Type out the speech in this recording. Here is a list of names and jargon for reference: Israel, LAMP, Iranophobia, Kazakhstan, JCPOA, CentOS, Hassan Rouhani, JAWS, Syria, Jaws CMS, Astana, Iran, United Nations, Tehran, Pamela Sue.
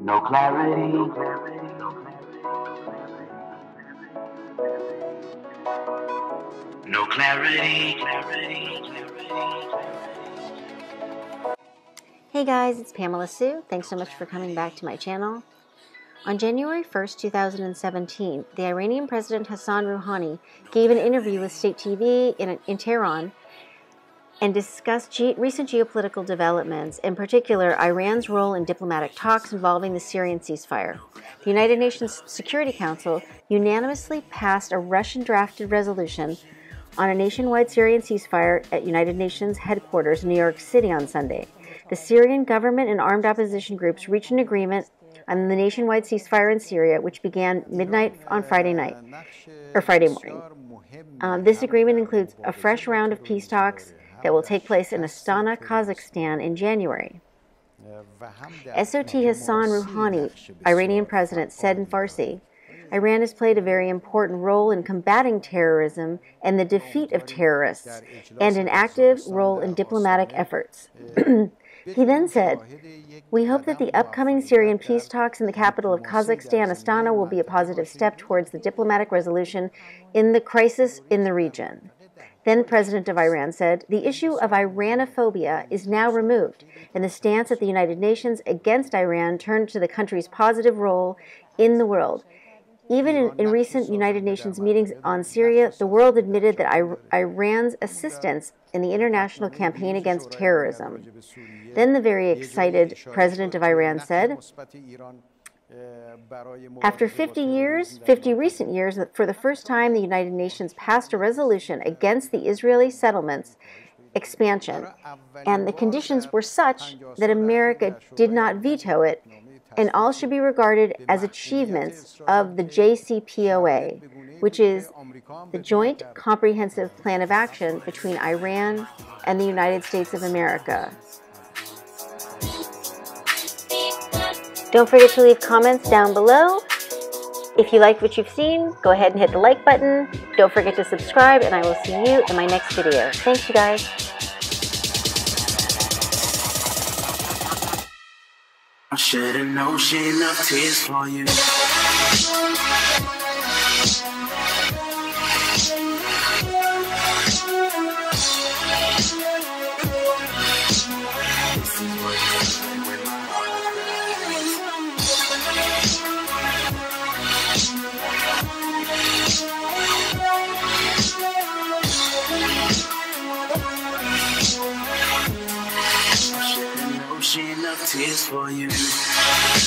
No clarity. No clarity. Hey guys, it's Pamela Sue. Thanks so much for coming back to my channel. On January 1st, 2017, the Iranian President Hassan Rouhani gave an interview with state TV in Tehran and discussed recent geopolitical developments, in particular Iran's role in diplomatic talks involving the Syrian ceasefire. The United Nations Security Council unanimously passed a Russian-drafted resolution on a nationwide Syrian ceasefire at United Nations headquarters in New York City on Sunday. The Syrian government and armed opposition groups reached an agreement on the nationwide ceasefire in Syria, which began midnight on Friday morning. This agreement includes a fresh round of peace talks that will take place in Astana, Kazakhstan in January. SOT Hassan Rouhani, Iranian president, said in Farsi, "Iran has played a very important role in combating terrorism and the defeat of terrorists, and an active role in diplomatic efforts." He then said, "We hope that the upcoming Syrian peace talks in the capital of Kazakhstan, Astana, will be a positive step towards the diplomatic resolution in the crisis in the region." Then President of Iran said, "The issue of Iranophobia is now removed, and the stance at the United Nations against Iran turned to the country's positive role in the world. Even in recent United Nations meetings on Syria, the world admitted that Iran's assistance in the international campaign against terrorism." Then the very excited President of Iran said, "After 50 recent years, for the first time, the United Nations passed a resolution against the Israeli settlements expansion, and the conditions were such that America did not veto it, and all should be regarded as achievements of the JCPOA, which is the Joint Comprehensive Plan of Action between Iran and the United States of America." Don't forget to leave comments down below. If you like what you've seen, go ahead and hit the like button. Don't forget to subscribe, and I will see you in my next video. Thanks, you guys. I should've known she enough tears for you. Tears for you.